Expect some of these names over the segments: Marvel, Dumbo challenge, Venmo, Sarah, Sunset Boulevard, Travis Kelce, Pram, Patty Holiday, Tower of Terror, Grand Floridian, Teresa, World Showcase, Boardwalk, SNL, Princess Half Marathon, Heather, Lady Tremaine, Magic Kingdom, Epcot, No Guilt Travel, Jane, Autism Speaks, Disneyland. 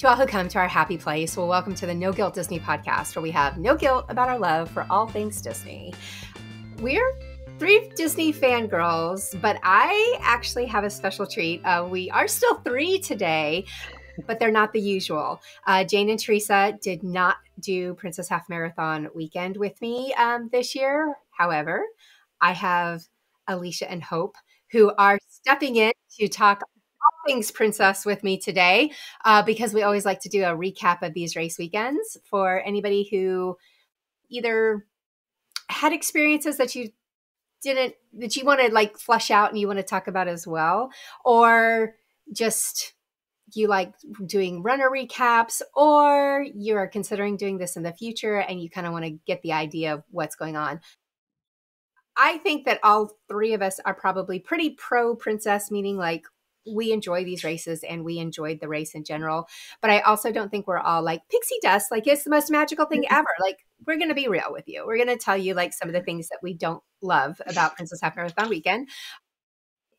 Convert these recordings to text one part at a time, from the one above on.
To all who come to our happy place, well, welcome to the No Guilt Disney podcast, where we have no guilt about our love for all things Disney. We're three Disney fangirls, but I actually have a special treat. We are still three today, but they're not the usual. Jane and Teresa did not do Princess Half Marathon Weekend with me this year. However, I have Alicia and Hope, who are stepping in to talk all things princess with me today, because we always like to do a recap of these race weekends for anybody who either had experiences that you didn't, that you want to like flush out and you want to talk about as well, or just you like doing runner recaps, or you are considering doing this in the future and you kind of want to get the idea of what's going on. I think that all three of us are probably pretty pro princess, meaning like we enjoy these races and we enjoyed the race in general. But I also don't think we're all like pixie dust, like it's the most magical thing ever. Like, we're going to be real with you. We're going to tell you like some of the things that we don't love about Princess Half Marathon Weekend,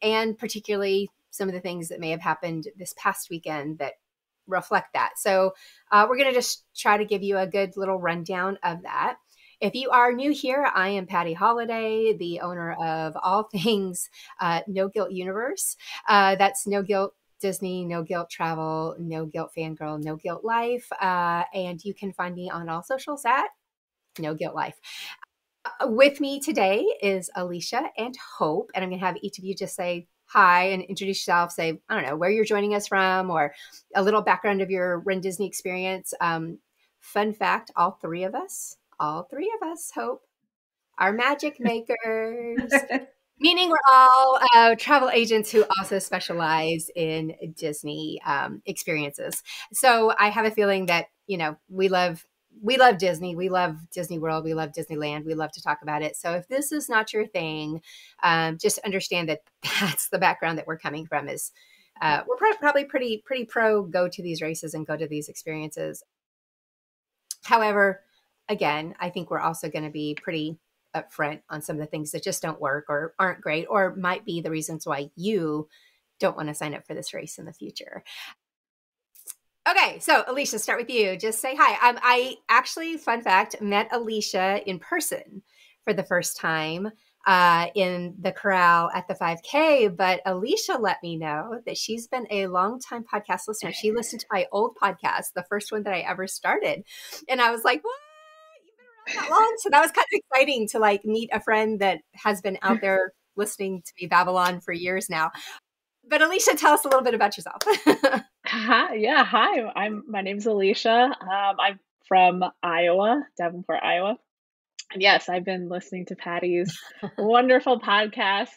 and particularly some of the things that may have happened this past weekend that reflect that. So we're going to just try to give you a good little rundown of that. If you are new here, I am Patty Holiday, the owner of all things No Guilt Universe. That's No Guilt Disney, No Guilt Travel, No Guilt Fangirl, No Guilt Life. And you can find me on all socials at No Guilt Life. With me today is Alicia and Hope, and I'm going to have each of you just say hi and introduce yourself, say, I don't know, where you're joining us from, or a little background of your Run Disney experience. Fun fact, all three of us, Hope, are magic makers, meaning we're all travel agents who also specialize in Disney experiences. So I have a feeling that, you know, we love Disney. We love Disney World. We love Disneyland. We love to talk about it. So if this is not your thing, just understand that that's the background that we're coming from. Is we're probably pretty pro go to these races and go to these experiences. However, again, I think we're also going to be pretty upfront on some of the things that just don't work or aren't great, or might be the reasons why you don't want to sign up for this race in the future. Okay, so Alicia, start with you. Just say hi. I actually, fun fact, met Alicia in person for the first time in the corral at the 5K, but Alicia let me know that she's been a longtime podcast listener. She listened to my old podcast, the first one that I ever started. And I was like, what? That long. So that was kind of exciting to like meet a friend that has been out there listening to me babble on for years now. But Alicia, tell us a little bit about yourself. Hi, yeah, hi. My name's Alicia. I'm from Iowa, Davenport, Iowa. And yes, I've been listening to Patty's wonderful podcast,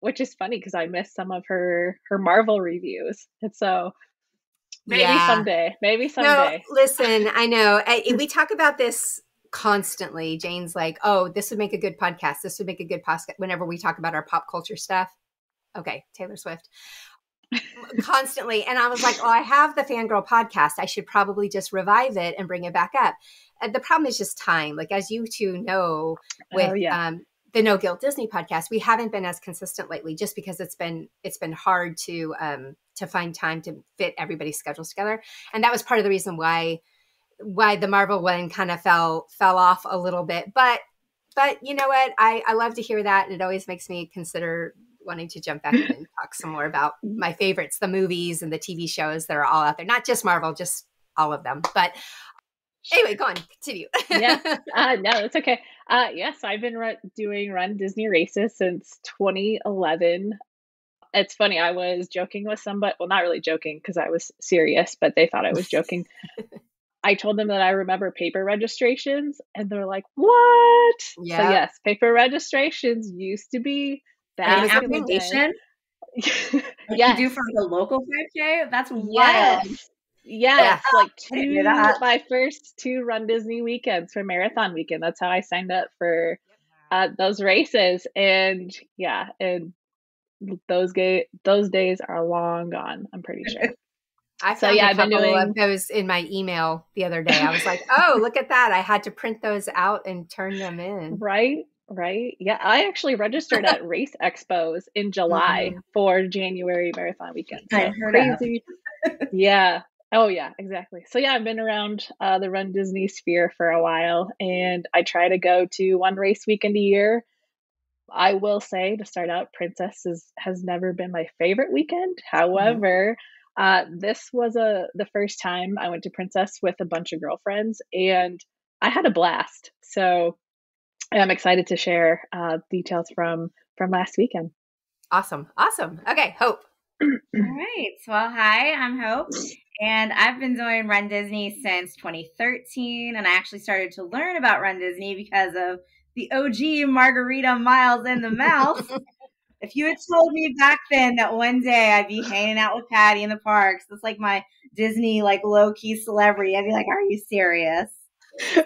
which is funny because I missed some of her Marvel reviews. And so maybe someday. No, listen, I know. We talk about this constantly. Jane's like, oh, this would make a good podcast. This would make a good podcast whenever we talk about our pop culture stuff. Okay, Taylor Swift. Constantly. And I was like, oh, I have the Fangirl podcast. I should probably just revive it and bring it back up. And the problem is just time. Like, as you two know, with the No Guilt Disney podcast, we haven't been as consistent lately just because it's been hard to find time to fit everybody's schedules together. And that was part of the reason why the Marvel one kind of fell off a little bit, but you know what? I love to hear that. And it always makes me consider wanting to jump back in and talk some more about my favorites, the movies and the TV shows that are all out there, not just Marvel, just all of them. But anyway, go on, continue. Yeah. No, it's okay. Yes. I've been doing Run Disney races since 2011. It's funny. I was joking with somebody, well, not really joking because I was serious, but they thought I was joking. I told them that I remember paper registrations and they're like, what? Yeah. So yes, paper registrations used to be that. An application? Yes. You do for the local 5K? That's wild. Yes. Yes. Yeah. Like my first two Run Disney weekends for Marathon Weekend. That's how I signed up for those races. And yeah, and those days are long gone, I'm pretty sure. I found a couple of those in my email the other day. I was like, oh, look at that. I had to print those out and turn them in. Right. Yeah. I actually registered at race expos in July for January Marathon Weekend. So I heard crazy. Yeah. Oh yeah, exactly. So yeah, I've been around the Run Disney sphere for a while, and I try to go to one race weekend a year. I will say, to start out, Princess has never been my favorite weekend. However, this was the first time I went to Princess with a bunch of girlfriends, and I had a blast. So I'm excited to share details from last weekend. Awesome. Okay, Hope. All right. Well, hi, I'm Hope, and I've been doing Run Disney since 2013, and I actually started to learn about Run Disney because of the OG Margarita Miles and the Mouse. If you had told me back then that one day I'd be hanging out with Patty in the parks, that's like my Disney low-key celebrity, I'd be like, are you serious?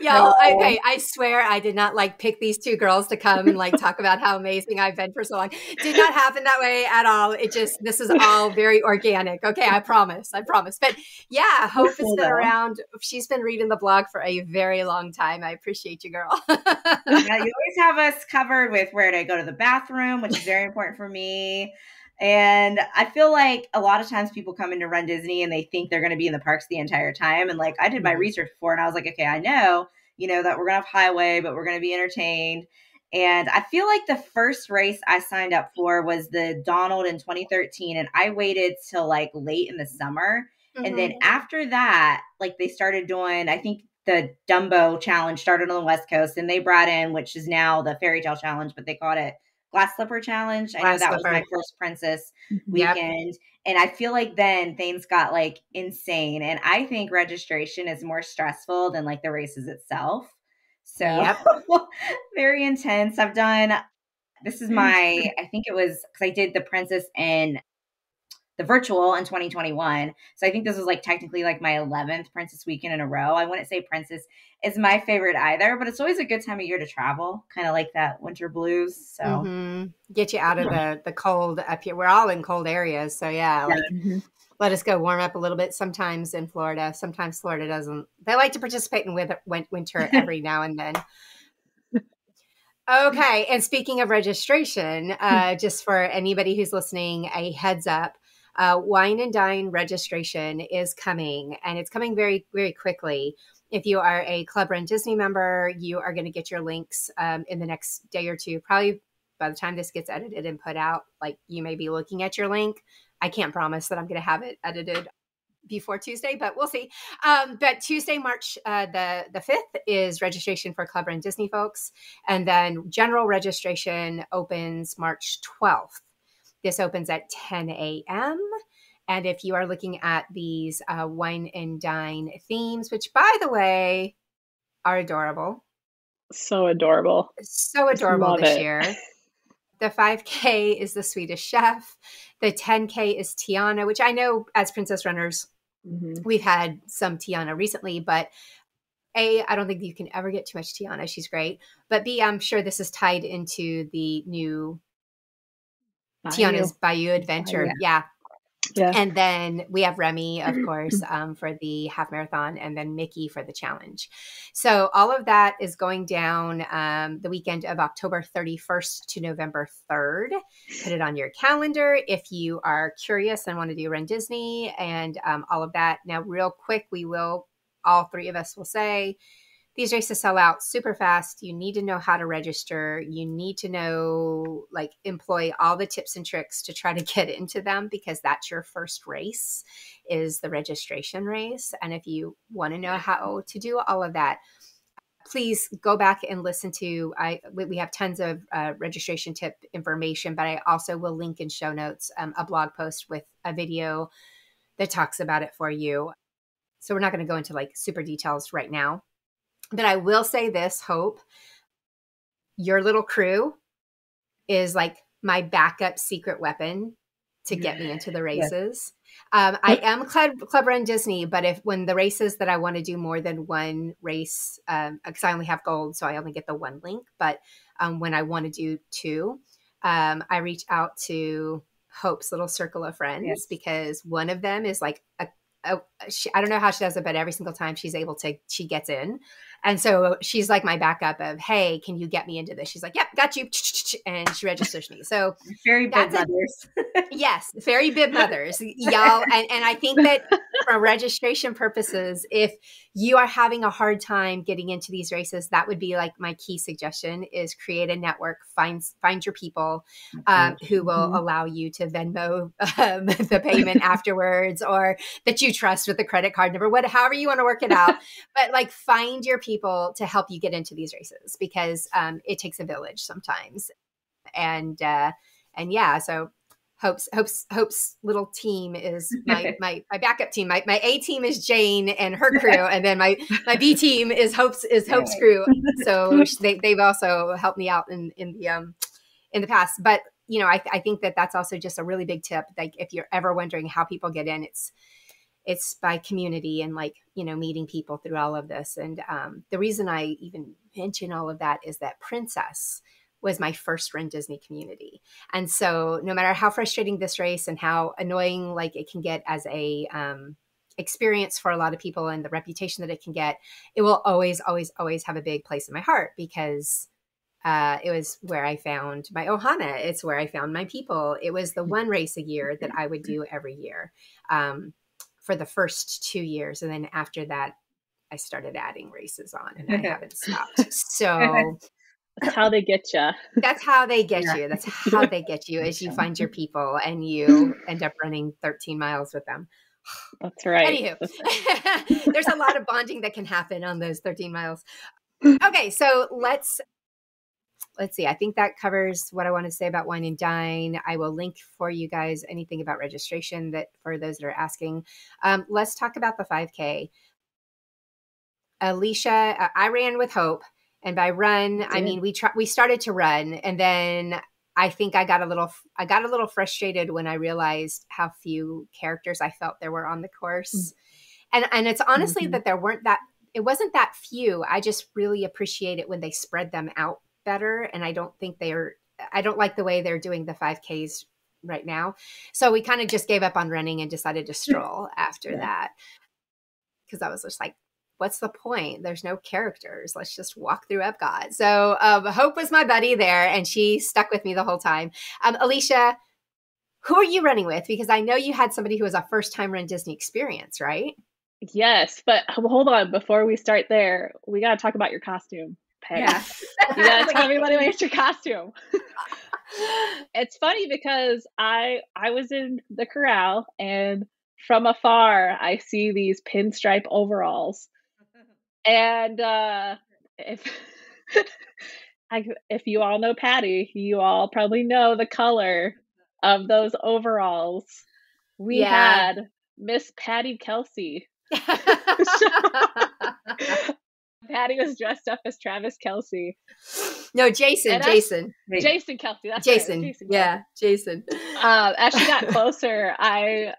Y'all, okay, I swear I did not pick these two girls to come and talk about how amazing I've been for so long. Did not happen that way at all. This is all very organic. Okay, I promise. But yeah, Hope has been around. She's been reading the blog for a very long time. I appreciate you, girl. Yeah, you always have us covered with where to go to the bathroom, which is very important for me. And I feel like a lot of times people come into Run Disney and they think they're going to be in the parks the entire time. And I did my research before, and I was like, okay, I know, that we're going to have highway, but we're going to be entertained. And I feel like the first race I signed up for was the Donald in 2013. And I waited till late in the summer. Mm-hmm. And then after that, they started doing, I think the Dumbo challenge started on the West Coast, and they brought in, which is now the Fairy Tale Challenge, but they called it Glass Slipper Challenge. I know that was my first Princess weekend. Yep. And I feel like then things got insane. And I think registration is more stressful than the races itself. So very intense. I've done, this is my, I think it was, because I did the Princess and the virtual in 2021. So I think this was technically my 11th Princess weekend in a row. I wouldn't say Princess is my favorite either, but it's always a good time of year to travel, kind of like that winter blues. So get you out of the cold up here. We're all in cold areas. So yeah. Let us go warm up a little bit. Sometimes in Florida, sometimes Florida doesn't. They like to participate in winter every now and then. Okay. And speaking of registration, just for anybody who's listening, a heads up. Wine and Dine registration is coming, and it's coming very, very quickly. If you are a Club Run Disney member, you are going to get your links in the next day or two. Probably by the time this gets edited and put out, you may be looking at your link. I can't promise that I'm going to have it edited before Tuesday, but we'll see. But Tuesday, March the 5th is registration for Club Run Disney folks. And then general registration opens March 12th. This opens at 10 a.m. And if you are looking at these Wine and Dine themes, which, by the way, are adorable. So adorable this year. The 5K is the Swedish Chef. The 10K is Tiana, which I know as Princess Runners, we've had some Tiana recently, but A, I don't think you can ever get too much Tiana. She's great. But B, I'm sure this is tied into the new Tiana's Bayou Adventure. Yeah. And then we have Remy, of course, for the half marathon, and then Mickey for the challenge. So all of that is going down the weekend of October 31st to November 3rd. Put it on your calendar if you are curious and want to do Run Disney and all of that. Now, real quick, all three of us will say, these races sell out super fast. You need to know how to register. You need to know, employ all the tips and tricks to try to get into them, because that's your first race, is the registration race. And if you want to know how to do all of that, please go back and listen to, we have tons of registration tip information, but I also will link in show notes a blog post with a video that talks about it for you. So we're not going to go into super details right now. But I will say this, Hope, your little crew is my backup secret weapon to get me into the races. Yeah. I am Club Run Disney, but when the races that I want to do more than one race, because I only have gold, so I only get the one link. But when I want to do two, I reach out to Hope's little circle of friends, because one of them is I don't know how she does it, but every single time she gets in. And so she's my backup of, hey, can you get me into this? She's yep, got you. And she registers me. So fairy bib mothers. Yes. Fairy bib mothers. Y'all. And I think that for registration purposes, if you are having a hard time getting into these races, that would be like my key suggestion is create a network, find your people who will allow you to Venmo the payment afterwards, or that you trust with the credit card number, however you want to work it out. But like find your people to help you get into these races, because it takes a village sometimes. And yeah, so Hope's little team is my backup team. My A team is Jane and her crew, and then my B team is Hope's crew. So they've also helped me out in the past. But you know, I think that that's also just a really big tip. Like if you're ever wondering how people get in, it's by community and like, you know, meeting people through all of this. And the reason I even mention all of that is that Princess was my first Run Disney community. And so no matter how frustrating this race and how annoying like it can get as a experience for a lot of people and the reputation that it can get, it will always, always, always have a big place in my heart, because it was where I found my Ohana. It's where I found my people. It was the one race a year that I would do every year for the first 2 years. And then after that, I started adding races on and I haven't stopped. So... that's how they get you. That's how they get you. That's how they get you, is you find your people and you end up running 13 miles with them. That's right. Anywho, there's a lot of bonding that can happen on those 13 miles. Okay, so let's see. I think that covers what I want to say about Wine and Dine. I will link for you guys anything about registration that for those that are asking. Let's talk about the 5K. Alicia, I ran with Hope. And by run, I mean we started to run, and then I think I got a little frustrated when I realized how few characters I felt there were on the course, and it's honestly that it wasn't that few. I just really appreciate it when they spread them out better, and I don't like the way they're doing the 5Ks right now. So we kind of just gave up on running and decided to stroll after that, because I was just like, what's the point? There's no characters. Let's just walk through Epcot. So Hope was my buddy there, and she stuck with me the whole time. Alicia, who are you running with? Because I know you had somebody who was a first-time Run Disney experience, right? Yes, but hold on. Before we start there, we got to talk about your costume, Peg. Yeah. You got to tell everybody about your costume. It's funny because I was in the corral, and from afar, I see these pinstripe overalls. And if you all know Patty, you all probably know the color of those overalls. We had Miss Patty Kelce. Patty was dressed up as Travis Kelce. No, Jason Kelce. That's Jason. Right. Jason Kelce. Yeah, Jason. As she got closer, I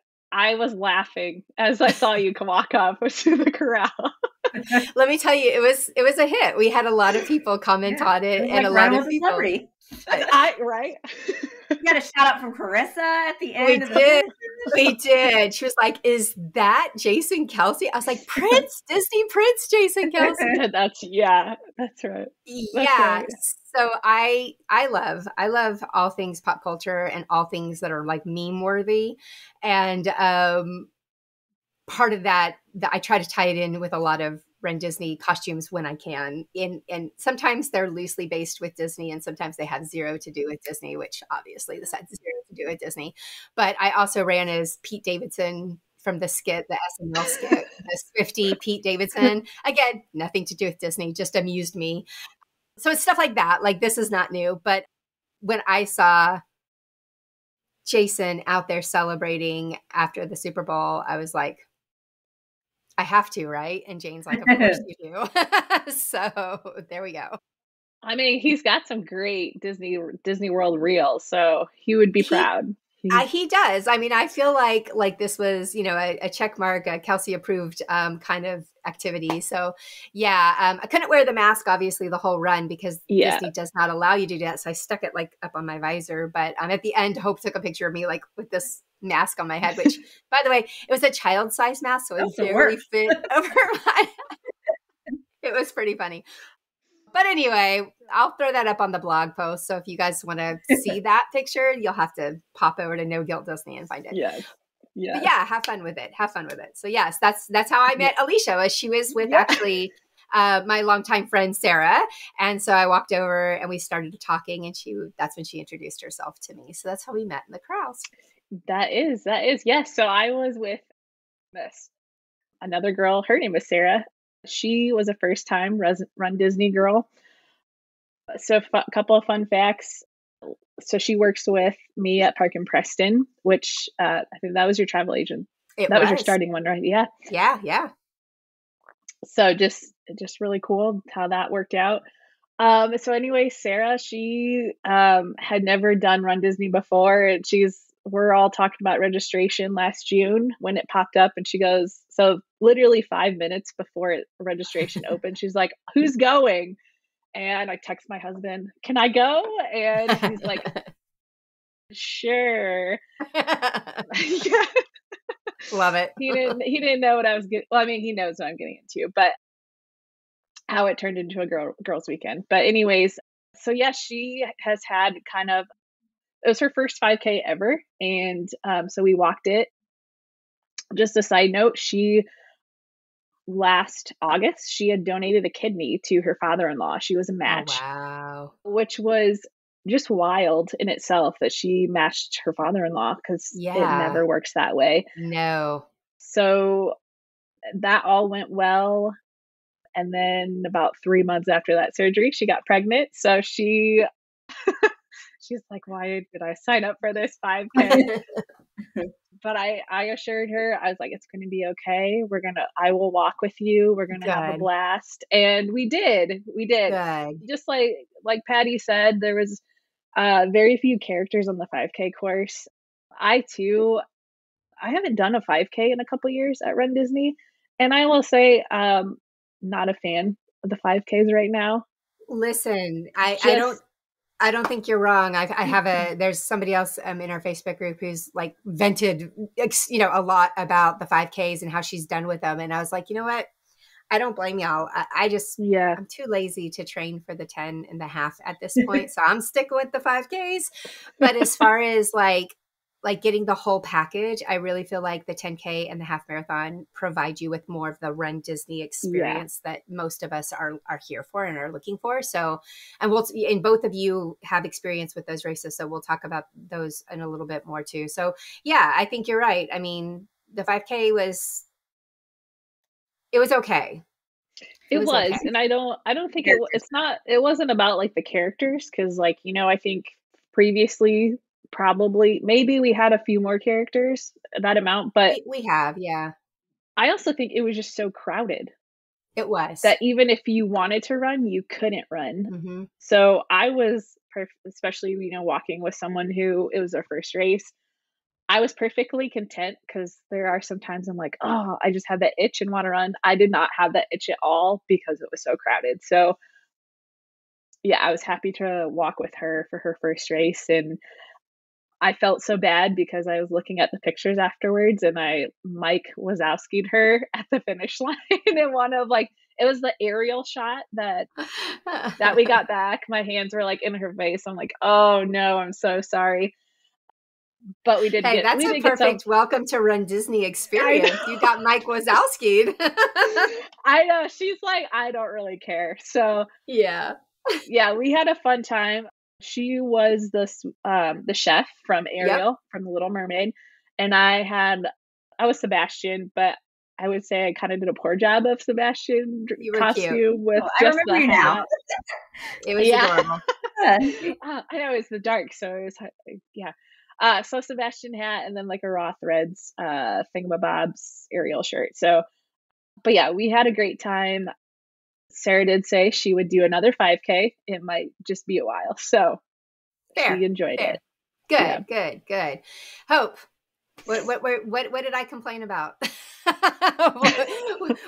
was laughing as I saw you walk up to the corral. Let me tell you, it was a hit. We had a lot of people comment on it, and like a lot of people. You got a shout out from Carissa at the end. We did. She was like, "Is that Jason Kelce?" I was like, "Prince, Disney Prince, Jason Kelce." That's right. That's right. So I love all things pop culture and all things that are like meme worthy, and part of that I try to tie it in with a lot of Run Disney costumes when I can. And sometimes they're loosely based with Disney, and sometimes they have zero to do with Disney, which obviously this has zero to do with Disney. But I also ran as Pete Davidson from the skit, the SNL skit, the Swiftie Pete Davidson. Again, nothing to do with Disney, just amused me. So it's stuff like that. Like, this is not new. But when I saw Jason out there celebrating after the Super Bowl, I was like, I have to, right? And Jane's like, of course you do. So there we go. I mean, he's got some great Disney World reels, so he would be proud. He does. I mean, I feel like this was, you know, a check mark, a Kelce approved kind of activity. So yeah, I couldn't wear the mask obviously the whole run because Disney does not allow you to do that. So I stuck it like up on my visor. But at the end, Hope took a picture of me like with this mask on my head, which by the way, it was a child size mask, so it barely fit over my head. It was pretty funny. But anyway, I'll throw that up on the blog post. So if you guys want to see that picture, you'll have to pop over to No Guilt Disney and find it. Yes. Yeah. But yeah, have fun with it. Have fun with it. So yes, that's how I met Alicia. She was with actually my longtime friend, Sarah. And so I walked over and we started talking, and that's when she introduced herself to me. So that's how we met in the corrals. That is. Yes. So I was with another girl. Her name was Sarah. She was a first time Run Disney girl. So a couple of fun facts. So she works with me at Park and Preston, which I think that was your travel agent. That was your starting one, right? Yeah. Yeah. Yeah. So just really cool how that worked out. So anyway, Sarah, she had never done Run Disney before, and we're all talking about registration last June when it popped up, and she goes, so literally 5 minutes before registration opened, she's like, who's going? And I text my husband, can I go? And he's like, sure. Love it. He didn't know what I was getting. Well, I mean, he knows what I'm getting into, but how it turned into a girls weekend. But anyways, so yeah, she has had it was her first 5K ever. And so we walked it. Just a side note, last August, she had donated a kidney to her father-in-law. She was a match. Oh, wow. Which was just wild in itself that she matched her father-in-law, because it never works that way. No. So that all went well. And then about 3 months after that surgery, she got pregnant. So she's like, why did I sign up for this 5K? But I assured her, I was like, it's going to be okay. I will walk with you. We're going to have a blast. And we did. We did. Good. Just like Patty said, there was very few characters on the 5K course. I haven't done a 5K in a couple years at Run Disney. And I will say, not a fan of the 5Ks right now. Listen, I don't think you're wrong. There's somebody else in our Facebook group who's like vented, a lot about the 5Ks and how she's done with them. And I was like, you know what? I don't blame y'all. I'm too lazy to train for the 10 and the half at this point. So I'm sticking with the 5Ks. But as far as like getting the whole package, I really feel like the 10K and the half marathon provide you with more of the Run Disney experience that most of us are here for and are looking for. So, and both of you have experience with those races. So we'll talk about those in a little bit more too. So yeah, I think you're right. I mean, the 5K it was okay. It was. Okay. And I don't think it wasn't about like the characters. Cause I think previously, maybe we had a few more characters, that amount, but we have, yeah. I also think it was just so crowded. It was. That even if you wanted to run, you couldn't run. Mm-hmm. So I was, especially, walking with someone who, it was their first race, I was perfectly content, because there are some times I'm like, oh, I just have that itch and want to run. I did not have that itch at all because it was so crowded. So yeah, I was happy to walk with her for her first race, and I felt so bad because I was looking at the pictures afterwards, and I Mike Wazowski'd her at the finish line in one of it was the aerial shot that we got back. My hands were in her face. I'm like, oh no, I'm so sorry. But we did. Hey, that's a perfect welcome to Run Disney experience. You got Mike Wazowski'd. I know. She's like, I don't really care. So yeah, we had a fun time. She was the chef from Ariel, from The Little Mermaid, and I was Sebastian, but I would say I kind of did a poor job of Sebastian costume. Cute. With oh, just I remember you now. It was adorable. I know, it's the dark, so it was so Sebastian hat, and then a raw threads thingamabob's Ariel shirt. So, but yeah, we had a great time. Sarah did say she would do another 5K. It might just be a while. So she enjoyed it. Good, good. Hope, what did I complain about? what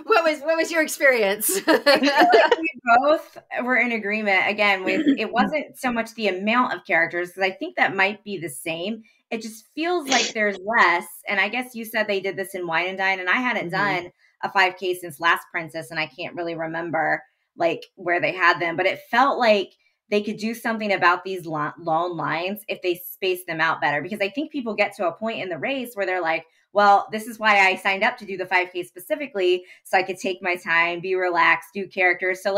was your experience? I feel we both were in agreement again with, it wasn't so much the amount of characters, because I think that might be the same. It just feels like there's less. And I guess you said they did this in Wine and Dine, and I hadn't done a 5K since Last Princess, and I can't really remember where they had them, but it felt like they could do something about these long lines if they space them out better. Because I think people get to a point in the race where they're like, well, this is why I signed up to do the 5K specifically, so I could take my time, be relaxed, do characters. So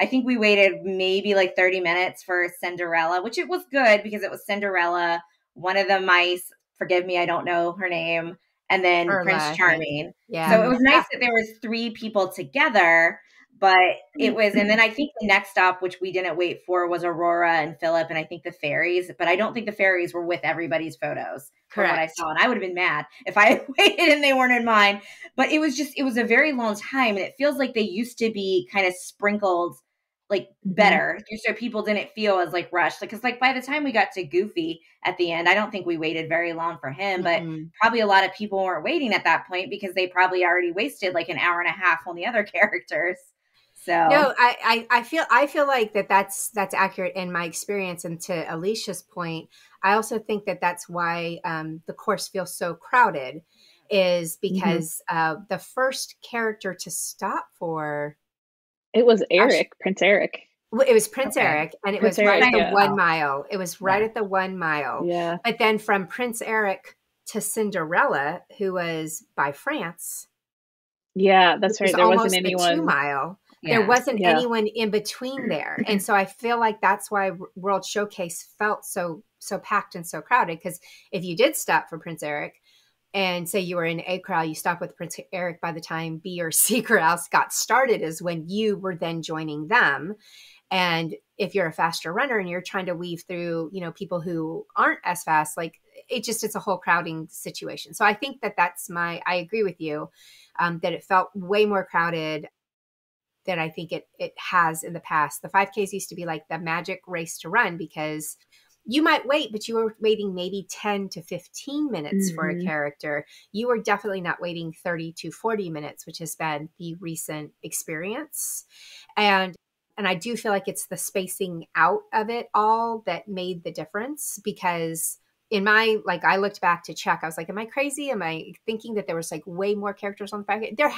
I think we waited maybe like 30 minutes for Cinderella, which it was good because it was Cinderella, one of the mice, forgive me, I don't know her name, and then Urla, Prince Charming. Yeah. So it was nice that there was three people together. But it was, and then I think the next stop, which we didn't wait for, was Aurora and Philip, and I think the fairies. But I don't think the fairies were with everybody's photos, from what I saw. And I would have been mad if I had waited and they weren't in mine. But it was a very long time, and it feels like they used to be kind of sprinkled, like, better, so people didn't feel as like rushed. Because by the time we got to Goofy at the end, I don't think we waited very long for him, but probably a lot of people weren't waiting at that point because they probably already wasted like an hour and a half on the other characters. So no, I feel like that's accurate in my experience. And to Alicia's point, I also think that's why the course feels so crowded, is because the first character to stop for, it was Eric, Prince Eric. It was Prince Eric, and it was right at the 1 mile. It was right at the 1 mile. Yeah. But then from Prince Eric to Cinderella, who was by France. Yeah, that's right. There wasn't anyone. 2 mile. Yeah. There wasn't anyone in between there. And so I feel like that's why World Showcase felt so packed and so crowded, because if you did stop for Prince Eric and say you were in A corral, you stopped with Prince Eric, by the time B or C corrals got started is when you were then joining them. And if you're a faster runner and you're trying to weave through, people who aren't as fast, it's a whole crowding situation. So I think I agree with you that it felt way more crowded than I think it has in the past. The 5Ks used to be like the magic race to run, because you might wait, but you were waiting maybe 10 to 15 minutes for a character. You were definitely not waiting 30 to 40 minutes, which has been the recent experience. And I do feel like it's the spacing out of it all that made the difference, because in my, I looked back to check, I was like, am I crazy? Am I thinking that there was way more characters on the 5K? There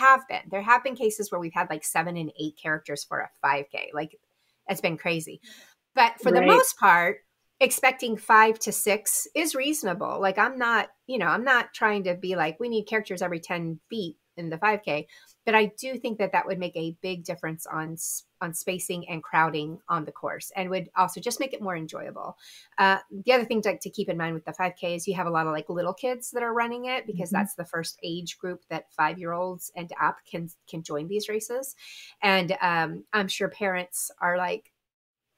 have been cases where we've had 7 and 8 characters for a 5K. That's been crazy. But for the most part, expecting 5 to 6 is reasonable. I'm not trying to be we need characters every 10 feet in the 5K. But I do think that would make a big difference on spacing and crowding on the course, and would also just make it more enjoyable. The other thing to keep in mind with the 5K is you have a lot of little kids that are running it, because that's the first age group that 5-year-olds and up can join these races. And I'm sure parents are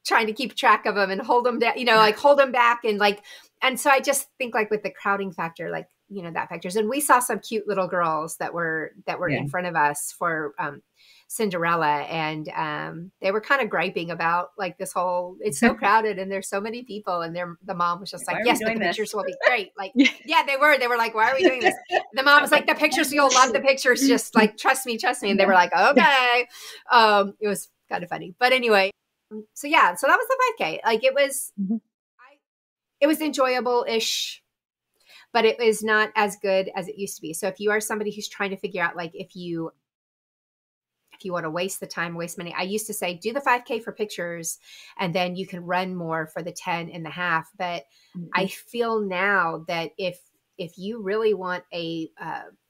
trying to keep track of them and hold them down, hold them back. And so I just think with the crowding factor, that factors. And we saw some cute little girls that were in front of us for Cinderella, and they were kind of griping about this whole, it's so crowded and there's so many people, and the mom was just yes, the pictures will be great. They were why are we doing this? The mom was the pictures, you'll love the pictures, just trust me. And they were okay. It was kind of funny, but anyway, so that was the 5K. It was enjoyable-ish, but it was not as good as it used to be. So if you are somebody who's trying to figure out, if you want to waste the time, waste money, I used to say, do the 5K for pictures, and then you can run more for the 10 and the half. But I feel now that if you really want a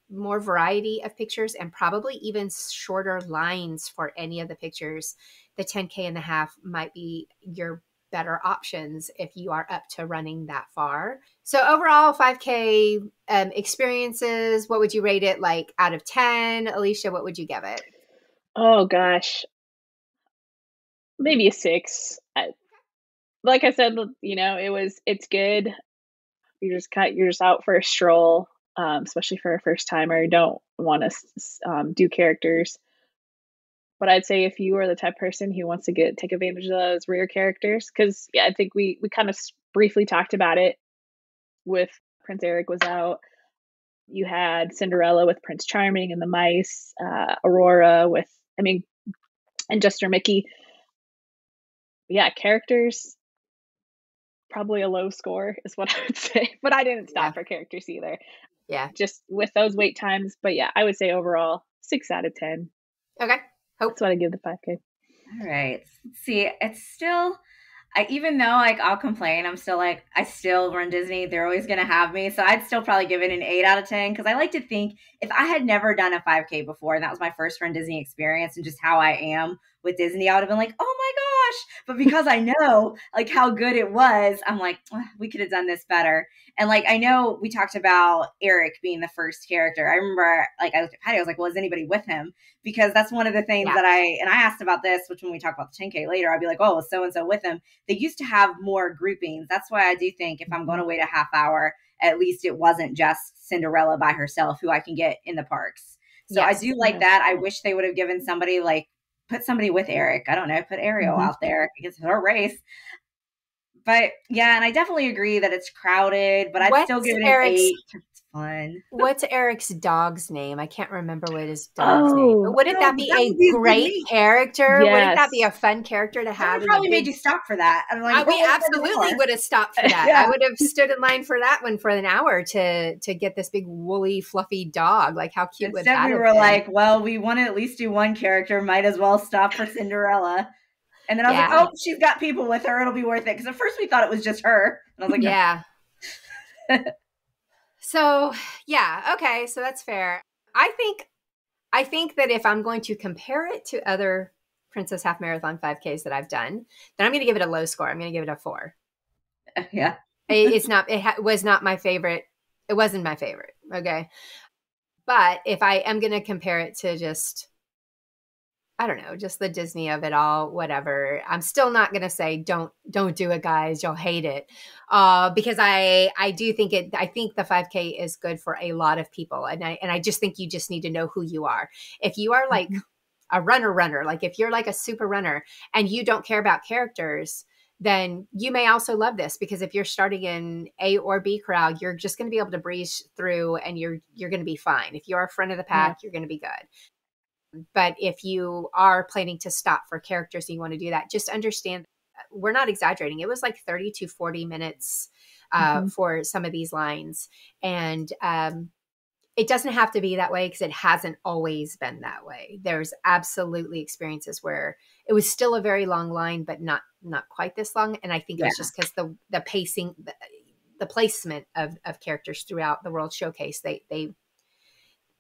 more variety of pictures, and probably even shorter lines for any of the pictures, the 10K and the half might be your better options if you are up to running that far. So overall, 5K experiences, what would you rate it out of 10? Alicia, what would you give it? Oh gosh, maybe a 6. Like I said, it's good. You're just out for a stroll, especially for a first timer. You don't want to do characters. But I'd say if you are the type of person who wants to take advantage of those rare characters, because I think we kind of briefly talked about it with Prince Eric was out. You had Cinderella with Prince Charming and the mice, Aurora and Jester Mickey. Yeah, characters, probably a low score is what I would say. But I didn't stop for characters either. Yeah. Just with those wait times. But yeah, I would say overall 6 out of 10. Okay. Hope. That's what I give the 5K. All right. Let's see, it's still, even though like I'll complain, I'm still like, I still Run Disney. They're always going to have me. So I'd still probably give it an 8 out of 10. Cause I like to think if I had never done a 5K before and that was my first Run Disney experience and just how I am with Disney, I would have been like, oh my gosh. But because I know like how good it was, I'm like, oh, we could have done this better. And like, I know we talked about Eric being the first character. I remember like I looked at Patty, I was like, well, is anybody with him? Because that's one of the things that I asked about this, which when we talk about the 10K later, I'd be like, oh, was so-and-so with him? They used to have more groupings. That's why I do think if I'm going to wait a half hour, at least it wasn't just Cinderella by herself who I can get in the parks. So yes, I do like that. I wish they would have given somebody like, put somebody with Eric. I don't know, put Ariel out there. It's her race. But yeah, and I definitely agree that it's crowded, but I'd still give it an 8. It's fun. What's Eric's dog's name? I can't remember what his dog's name. But wouldn't that be a great character? Yes. Wouldn't that be a fun character to have? I probably made you stop for that. I'm like, we absolutely would have stopped for that. I would have stood in line for that one for an hour to get this big woolly, fluffy dog. Like how cute would that have been? Instead, we were like, well, we want to at least do one character. Might as well stop for Cinderella. And then I was like, oh, she's got people with her. It'll be worth it. Because at first we thought it was just her. And I was like, no. So, yeah. Okay. So that's fair. I think that if I'm going to compare it to other Princess Half Marathon 5Ks that I've done, then I'm going to give it a low score. I'm going to give it a 4. Yeah. It wasn't my favorite. Okay. But if I am going to compare it to just, I don't know, just the Disney of it all, whatever. I'm still not going to say, don't do it, guys. You'll hate it. Because I do think I think the 5K is good for a lot of people. And I just think you just need to know who you are. If you are like a runner, like if you're like a super runner and you don't care about characters, then you may also love this, because if you're starting in A or B crowd, you're just going to be able to breeze through and you're going to be fine. If you're a friend of the pack, you're going to be good. But if you are planning to stop for characters and you want to do that, just understand we're not exaggerating. It was like 30 to 40 minutes for some of these lines. And it doesn't have to be that way, because it hasn't always been that way. There's absolutely experiences where it was still a very long line, but not quite this long. And I think it's just because the pacing, the placement of characters throughout the World Showcase, they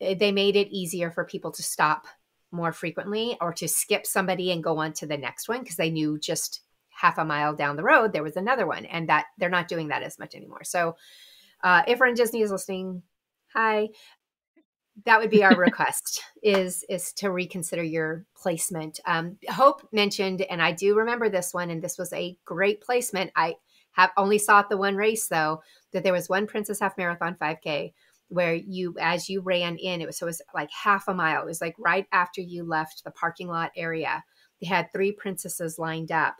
made it easier for people to stop more frequently or to skip somebody and go on to the next one, because they knew just half a mile down the road there was another one, and that they're not doing that as much anymore. So if Run Disney is listening, hi, that would be our request is to reconsider your placement. Hope mentioned, and I do remember this one, and this was a great placement. I have only saw it the one race though, that there was one Princess Half Marathon 5K where as you ran in, it was like half a mile. It was like right after you left the parking lot area, they had 3 princesses lined up.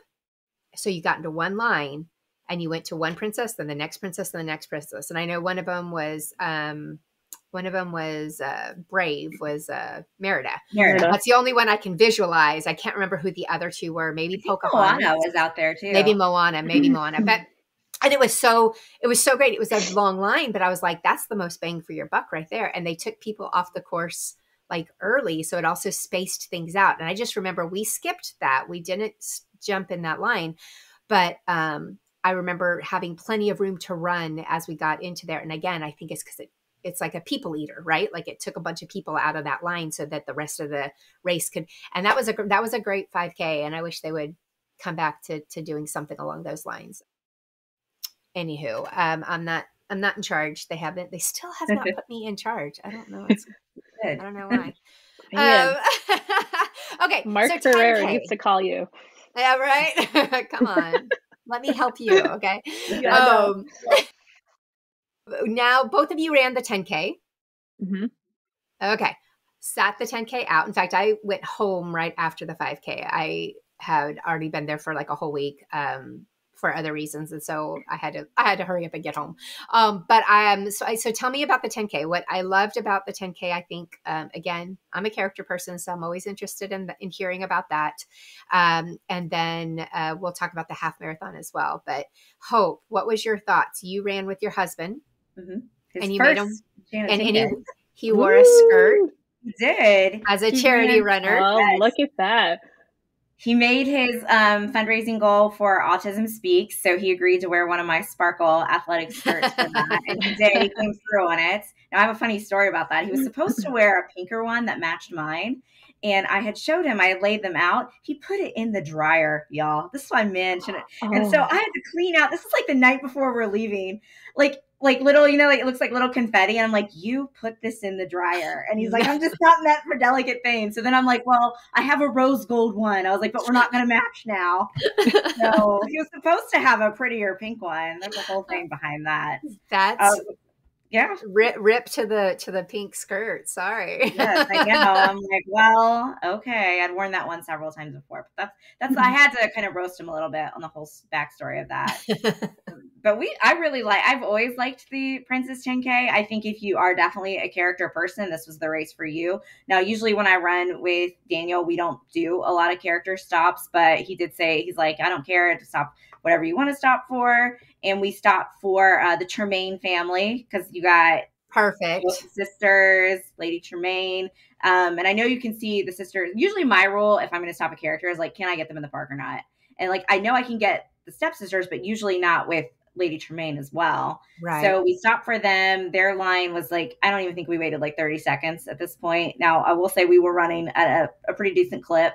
So you got into one line and you went to one princess, then the next princess, and the next princess. And I know one of them was Merida. Merida. That's the only one I can visualize. I can't remember who the other two were. Maybe Pocahontas. Moana was out there too. Maybe Moana. And it was so great. It was a long line, but I was like, that's the most bang for your buck right there. And they took people off the course like early. So it also spaced things out. And I just remember we skipped that. We didn't jump in that line, but I remember having plenty of room to run as we got into there. And again, I think it's because it's like a people eater, right? Like it took a bunch of people out of that line so that the rest of the race could, and that was a great 5K. And I wish they would come back to doing something along those lines. Anywho, I'm not in charge. They still have not put me in charge. I don't know. I don't know why. Okay. Mark Ferrera needs to call you. Yeah, right. Come on. Let me help you. Okay. Yeah, now both of you ran the 10K. Mm-hmm. Okay. Sat the 10K out. In fact, I went home right after the 5K. I had already been there for like a whole week. For other reasons. And so I had to hurry up and get home. But so tell me about the 10K. What I loved about the 10K, I think, again, I'm a character person, so I'm always interested in hearing about that. And then we'll talk about the half marathon as well. But Hope, what was your thoughts? You ran with your husband, and you made him, and he wore a skirt. He did as a charity runner. Oh, yes. Look at that. He made his fundraising goal for Autism Speaks, so he agreed to wear one of my sparkle athletic skirts for that, and he did. He came through on it. Now, I have a funny story about that. He was supposed to wear a pinker one that matched mine, and I had showed him. I had laid them out. He put it in the dryer, y'all. This is what I mentioned. Oh. And so I had to clean out. This is like the night before we're leaving. Like little, you know, like it looks like little confetti. And I'm like, you put this in the dryer. And he's like, I'm just not meant for delicate things. So then I'm like, well, I have a rose gold one. I was like, but we're not going to match now. So he was supposed to have a prettier pink one. There's a whole thing behind that. That's yeah. Rip to the pink skirt. Sorry. Yes, I know. I'm like, well, okay. I'd worn that one several times before, but that's I had to kind of roast him a little bit on the whole backstory of that. But I've always liked the Princess 10K. I think if you are definitely a character person, this was the race for you. Now, usually when I run with Daniel, we don't do a lot of character stops, but he did say, he's like, I don't care to stop whatever you want to stop for. And we stopped for the Tremaine family because you got perfect sisters, Lady Tremaine. And I know you can see the sisters. Usually my rule, if I'm going to stop a character, is like, can I get them in the park or not? And like, I know I can get the stepsisters, but usually not with Lady Tremaine as well. Right. So we stopped for them. Their line was like, I don't even think we waited like 30 seconds at this point. Now, I will say we were running at a pretty decent clip,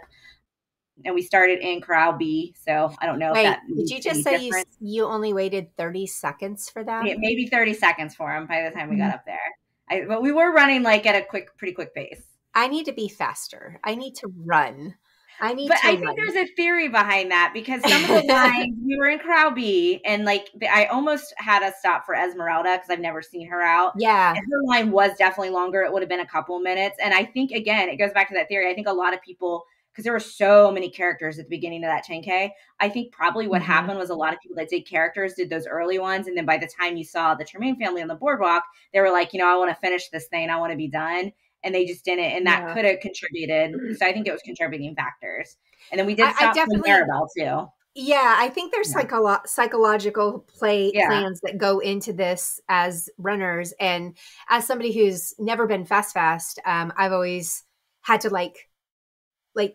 and we started in corral B. So I don't know. Wait, if that did you just say you only waited 30 seconds for that? Yeah, maybe 30 seconds for them by the time we got up there. But we were running like at a pretty quick pace. I need to be faster. I need to run. I think there's a theory behind that, because some of the lines, we were in Corral B, and like I almost had a stop for Esmeralda because I've never seen her out. Yeah. And her line was definitely longer. It would have been a couple minutes. And I think, again, it goes back to that theory. I think a lot of people, because there were so many characters at the beginning of that 10K, I think probably what happened was a lot of people that did characters did those early ones. And then by the time you saw the Tremaine family on the boardwalk, they were like, you know, I want to finish this thing. I want to be done. And they just didn't. And that could have contributed. So I think it was contributing factors. And then we did stop from Maribel too. Yeah. I think there's like a lot psychological plans that go into this as runners. And as somebody who's never been fast, I've always had to like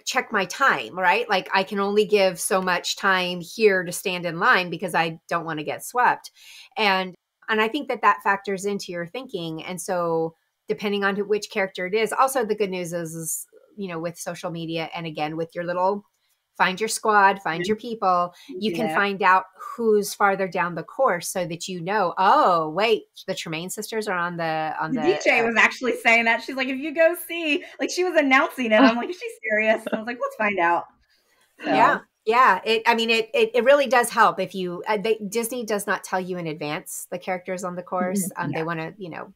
check my time, right? Like I can only give so much time here to stand in line because I don't want to get swept. And I think that factors into your thinking. And so depending on which character it is. Also, the good news is, you know, with social media and again, with your little find your squad, find your people, you can find out who's farther down the course so that you know, oh, wait, the Tremaine sisters are on the DJ was actually saying that. She's like, if you go see, like she was announcing it. I'm like, is she serious? And I was like, let's find out. So. Yeah. Yeah. It really does help if you, Disney does not tell you in advance the characters on the course. They want to, you know,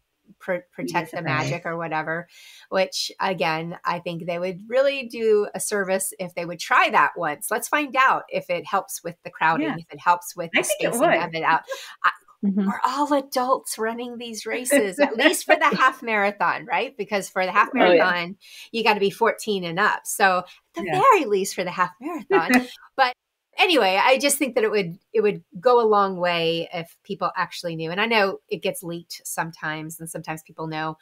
protect the magic or whatever, which again, I think they would really do a service if they would try that once. Let's find out if it helps with the crowding, if it helps with the spacing of it out. We're all adults running these races, at least for the half marathon, right? Because for the half marathon, you got to be 14 and up. So at the very least for the half marathon, but anyway, I just think that it would go a long way if people actually knew. And I know it gets leaked sometimes, and sometimes people know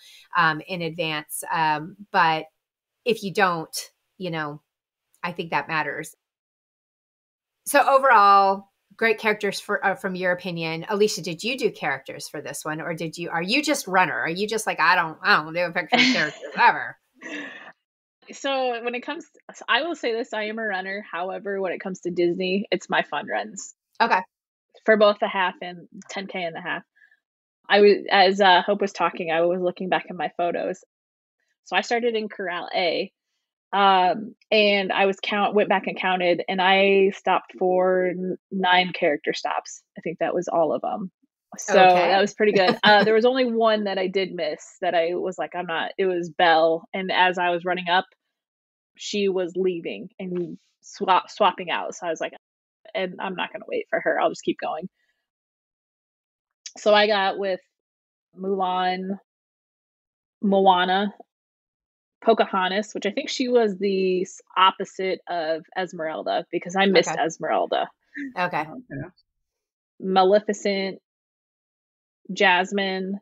in advance. But if you don't, you know, I think that matters. So overall, great characters from your opinion. Alicia, did you do characters for this one, or are you just runner? Are you just like I don't do a picture characters ever? So when it comes to, I will say this, I am a runner. However, when it comes to Disney, it's my fun runs. Okay. For both the half and 10K and the half. I was, as Hope was talking, I was looking back at my photos. So I started in Corral A, and I went back and counted, and I stopped for 9 character stops. I think that was all of them. So that was pretty good. There was only one that I did miss that I was like, I'm not, it was Belle. And as I was running up, she was leaving and swapping out. So I was like, and I'm not going to wait for her. I'll just keep going. So I got with Mulan, Moana, Pocahontas, which I think she was the opposite of Esmeralda because I missed Esmeralda. Okay. Maleficent, Jasmine,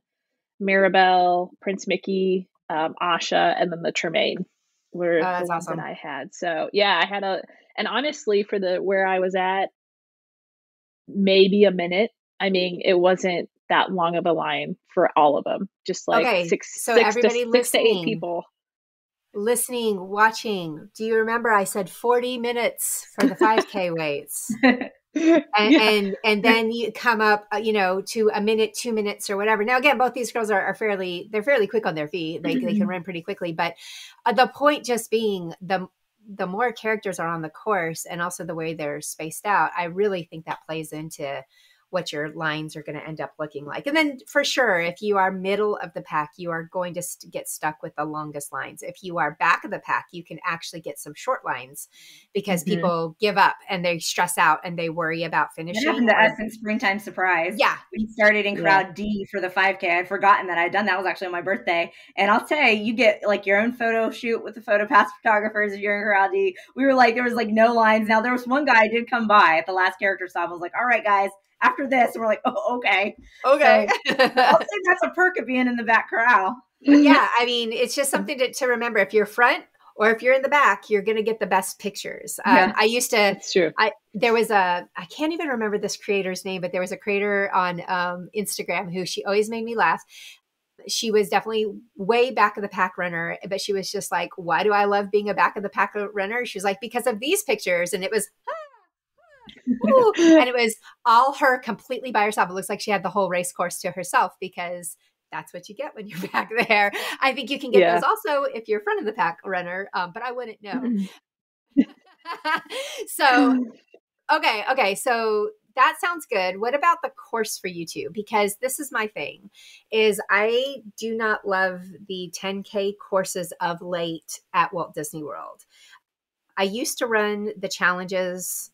Mirabelle, Prince Mickey, Asha, and then the Tremaine. were the ones awesome. That I had. So yeah, I had and honestly for where I was at, maybe a minute. I mean, it wasn't that long of a line for all of them. Just like okay. six to eight people. Listening, watching. Do you remember I said 40 minutes for the 5K weights? And then you come up, to a minute, 2 minutes or whatever. Now, again, both these girls are fairly quick on their feet. Like mm-hmm. they can run pretty quickly. But the point just being the more characters are on the course and also the way they're spaced out, I really think that plays into what your lines are going to end up looking like. And then for sure, if you are middle of the pack, you are going to get stuck with the longest lines. If you are back of the pack, you can actually get some short lines because mm-hmm. people give up and they stress out and they worry about finishing. That happened to us in Springtime Surprise. Yeah. We started in crowd D for the 5K. I'd forgotten that I'd done that. It was actually on my birthday. And I'll tell you, you get like your own photo shoot with the photo pass photographers if you're in crowd D. We were like, there was like no lines. Now there was one guy did come by at the last character stop. I was like, all right, guys. After this, we're like, oh, okay. So, I'll say that's a perk of being in the back corral. Yeah, I mean, it's just something to remember. If you're front or if you're in the back, you're going to get the best pictures. Yeah, I used to. That's true. There was I can't even remember this creator's name, but there was a creator on Instagram who she always made me laugh. She was definitely way back of the pack runner, but she was just like, why do I love being a back of the pack runner? She was like, because of these pictures. And it was, ooh. And it was all her completely by herself. It looks like she had the whole race course to herself because that's what you get when you're back there. I think you can get those also if you're front of the pack runner, but I wouldn't know. So, okay. So that sounds good. What about the course for you two? Because this is my thing is I do not love the 10K courses of late at Walt Disney World. I used to run the challenges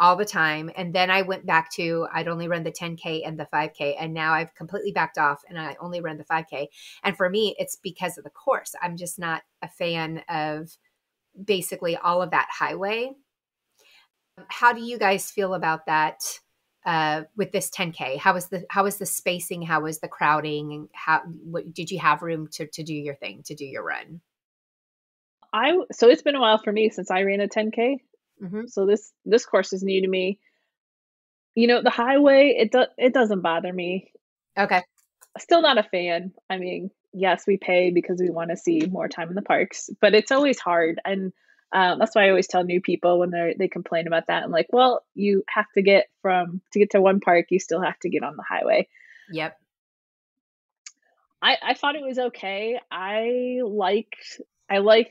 all the time. And then I went back to, I'd only run the 10K and the 5K. And now I've completely backed off and I only run the 5K. And for me, it's because of the course. I'm just not a fan of basically all of that highway. How do you guys feel about that with this 10K? How was the spacing? How was the crowding? Did you have room to do your thing, to do your run? So it's been a while for me since I ran a 10K. Mm-hmm. So this course is new to me. The highway, it doesn't bother me. Okay. Still not a fan. I mean, yes, we pay because we want to see more time in the parks, but it's always hard. And that's why I always tell new people when they complain about that. I'm like, well, you have to get to one park, you still have to get on the highway. Yep. I thought it was okay. I like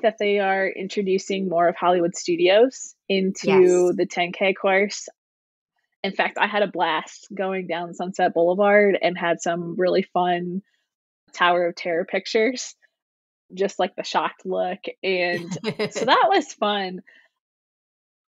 that they are introducing more of Hollywood Studios into the 10K course. In fact, I had a blast going down Sunset Boulevard and had some really fun Tower of Terror pictures, just like the shocked look. And so that was fun.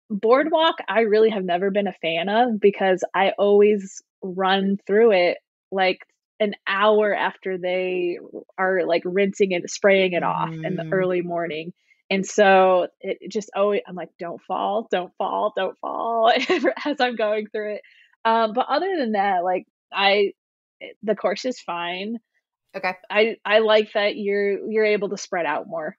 Boardwalk, I really have never been a fan of because I always run through it like an hour after they are like rinsing and spraying it off in the early morning. And so it just always, I'm like, don't fall as I'm going through it. But other than that, like the course is fine. Okay. I like that you're able to spread out more.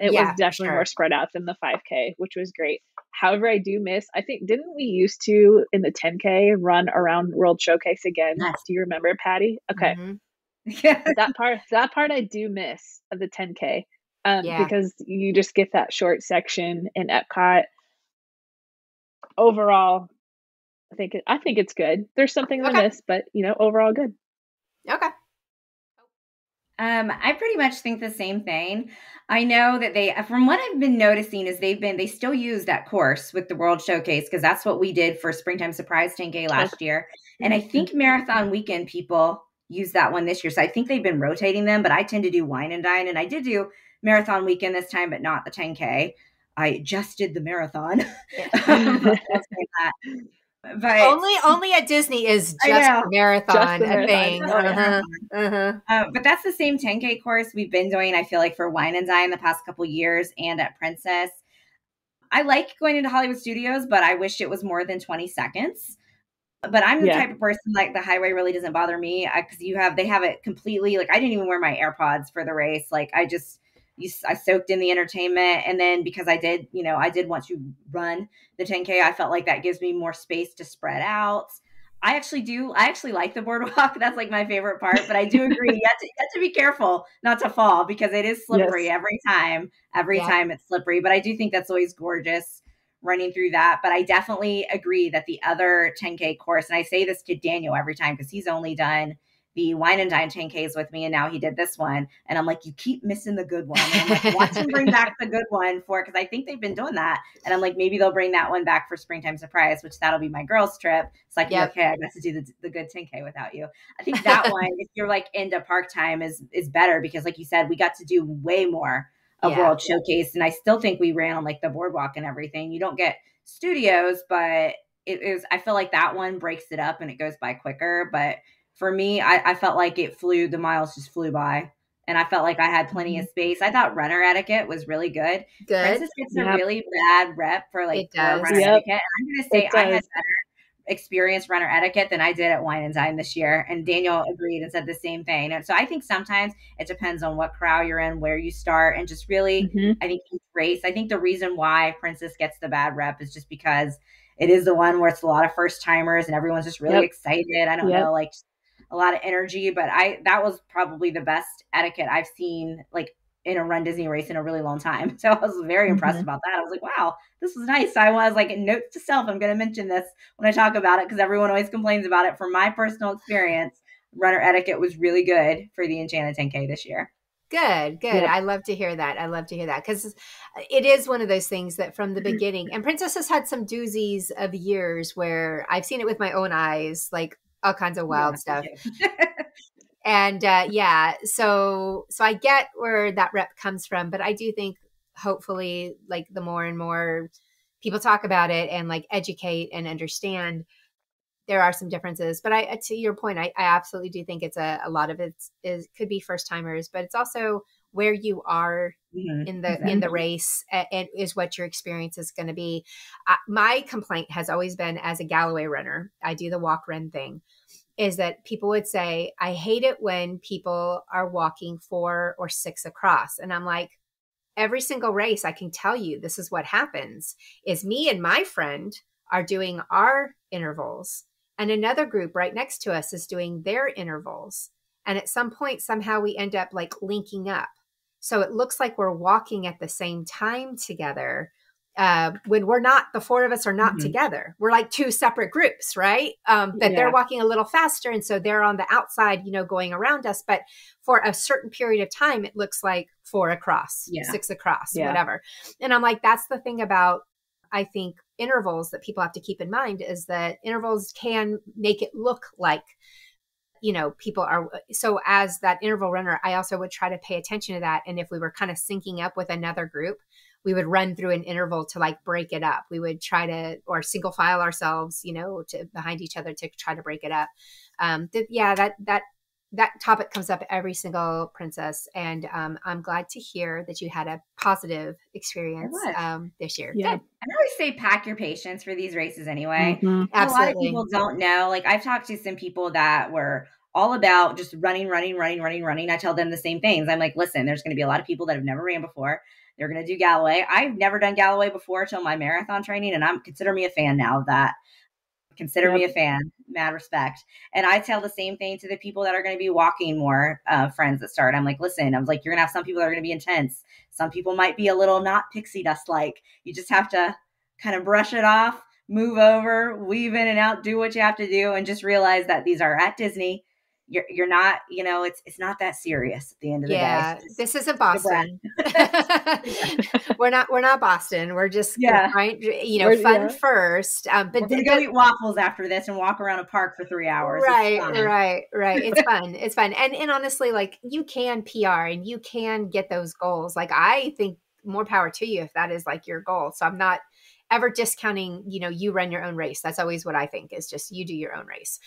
It was definitely more spread out than the 5K, which was great. However, I do miss, I think, didn't we used to, in the 10K, run around World Showcase again? Yes. Do you remember, Patty? Okay. Mm-hmm. Yeah. That part I do miss of the 10K because you just get that short section in Epcot. Overall, I think it's good. There's something to miss, but, overall good. Okay. I pretty much think the same thing. I know that from what I've been noticing is they still use that course with the World Showcase because that's what we did for Springtime Surprise 10K last year. And I think Marathon Weekend people use that one this year. So I think they've been rotating them, but I tend to do Wine and Dine. And I did do Marathon Weekend this time, but not the 10K. I just did the marathon. But only at Disney is just a marathon a thing. Uh-huh. Uh-huh. But that's the same 10K course we've been doing, I feel like, for Wine and Dine the past couple years and at Princess. I like going into Hollywood Studios, but I wish it was more than 20 seconds. But I'm the type of person, like, the highway really doesn't bother me because they have it completely. Like, I didn't even wear my AirPods for the race. Like, I just I soaked in the entertainment. And then because I did want to run the 10K, I felt like that gives me more space to spread out. I actually like the boardwalk. That's like my favorite part, but I do agree. You have to be careful not to fall because it is slippery every time it's slippery, but I do think that's always gorgeous running through that. But I definitely agree that the other 10K course, and I say this to Daniel every time because he's only done the Wine and Dine 10Ks with me. And now he did this one. And I'm like, you keep missing the good one. And I'm like, watch him bring back the good one because I think they've been doing that. And I'm like, maybe they'll bring that one back for Springtime Surprise, which that'll be my girls' trip. It's like, okay, I got to do the good 10K without you. I think that one, if you're like into park time, is better because like you said, we got to do way more of World Showcase. And I still think we ran on like the boardwalk and everything. You don't get studios, but I feel like that one breaks it up and it goes by quicker. But for me, I felt like the miles just flew by and I felt like I had plenty of space. I thought runner etiquette was really good. Princess gets a really bad rep for like runner etiquette. And I'm going to say I had better experience runner etiquette than I did at Wine and Dine this year. And Daniel agreed and said the same thing. And so I think sometimes it depends on what crowd you're in, where you start, and just really, I think each race. I think the reason why Princess gets the bad rep is just because it is the one where it's a lot of first timers and everyone's just really excited. I don't know, like a lot of energy, but that was probably the best etiquette I've seen like in a Run Disney race in a really long time. So I was very impressed about that. I was like, wow, this was nice. I was like, notes to self, I'm going to mention this when I talk about it, 'cause everyone always complains about it. From my personal experience, runner etiquette was really good for the Enchanted 10K this year. Good. Yeah. I love to hear that. 'Cause it is one of those things that from the beginning, and Princess has had some doozies of years where I've seen it with my own eyes, like all kinds of wild stuff. And so I get where that rep comes from, but I do think hopefully like the more and more people talk about it and like educate and understand, there are some differences. But to your point, I absolutely do think it's a lot of it could be first timers, but it's also where you are in the race and is what your experience is going to be. My complaint has always been, as a Galloway runner, I do the walk run thing, is that people would say, I hate it when people are walking 4 or 6 across. And I'm like, every single race, I can tell you, this is what happens is me and my friend are doing our intervals and another group right next to us is doing their intervals. And at some point, somehow we end up like linking up. So it looks like we're walking at the same time together when we're not. The four of us are not together. We're like two separate groups, right? But they're walking a little faster. And so they're on the outside, going around us. But for a certain period of time, it looks like 4 across, 6 across, whatever. And I'm like, that's the thing about, I think, intervals that people have to keep in mind, is that intervals can make it look like people are. So as that interval runner, I also would try to pay attention to that. And if we were kind of syncing up with another group, we would run through an interval to like break it up. We would try to, or single file ourselves, behind each other to try to break it up. That topic comes up every single Princess. And I'm glad to hear that you had a positive experience this year. Yeah. Good. I always say pack your patience for these races anyway. Absolutely. A lot of people don't know. Like I've talked to some people that were all about just running. I tell them the same things. I'm like, listen, there's going to be a lot of people that have never ran before. They're going to do Galloway. I've never done Galloway before till my marathon training. And consider me a fan now of that. Consider me a fan, mad respect. And I tell the same thing to the people that are going to be walking more, friends that start. I'm like, listen, I was like, you're gonna have some people that are going to be intense. Some people might be a little not pixie dust. Like you just have to kind of brush it off, move over, weave in and out, do what you have to do. And just realize that these are at Disney. You're not, it's not that serious at the end of the day. Yeah, this isn't Boston. We're not Boston. We're just trying, fun first. But we're gonna go eat waffles after this and walk around a park for 3 hours. Right. It's fun. It's fun. And honestly, like you can PR and you can get those goals. Like I think more power to you if that is like your goal. So I'm not ever discounting. You run your own race. That's always what I think, is just you do your own race.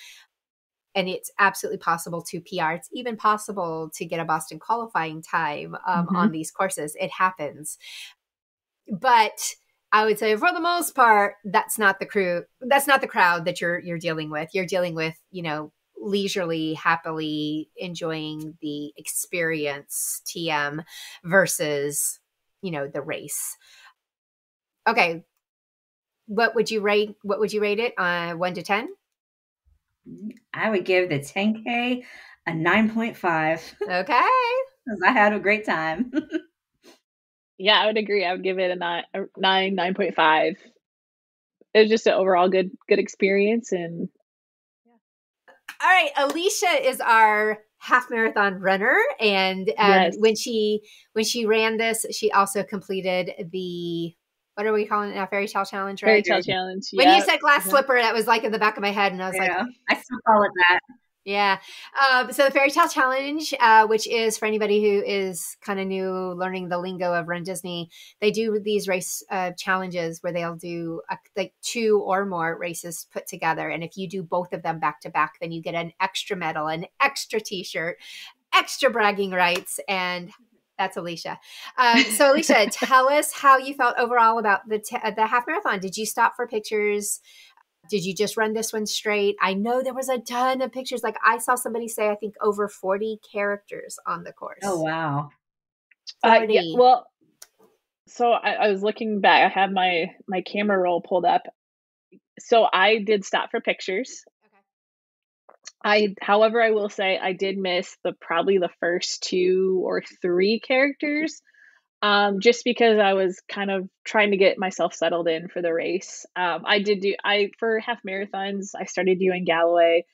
And it's absolutely possible to PR. It's even possible to get a Boston qualifying time on these courses. It happens. But I would say for the most part, that's not the crowd that you're dealing with. You're dealing with, leisurely, happily enjoying the experience, TM, versus, you know, the race. Okay. What would you rate it? 1 to 10? I would give the 10K a 9.5. Okay. Because I had a great time. Yeah, I would agree. I would give it a 9.5. It was just an overall good experience. And yeah. All right, Alicia is our half marathon runner, and yes. when she ran this, she also completed the, what are we calling it now? Fairy tale challenge, right? Fairy tale challenge. When you said glass slipper, that was like in the back of my head, and I was like, I still call it that. Yeah. So the fairy tale challenge, which is for anybody who is kind of new learning the lingo of Run Disney, they do these race challenges where they'll do like 2 or more races put together. And if you do both of them back to back, then you get an extra medal, an extra t-shirt, extra bragging rights. And that's Alicia. So Alicia, tell us how you felt overall about the half marathon. Did you stop for pictures? Did you just run this one straight? I know there was a ton of pictures. Like I saw somebody say, I think over 40 characters on the course. Oh, wow. Yeah, well, so I was looking back. I have my camera roll pulled up. So I did stop for pictures. Okay. However, I will say I did miss probably the first 2 or 3 characters. Just because I was kind of trying to get myself settled in for the race. For half marathons, I started doing Galloway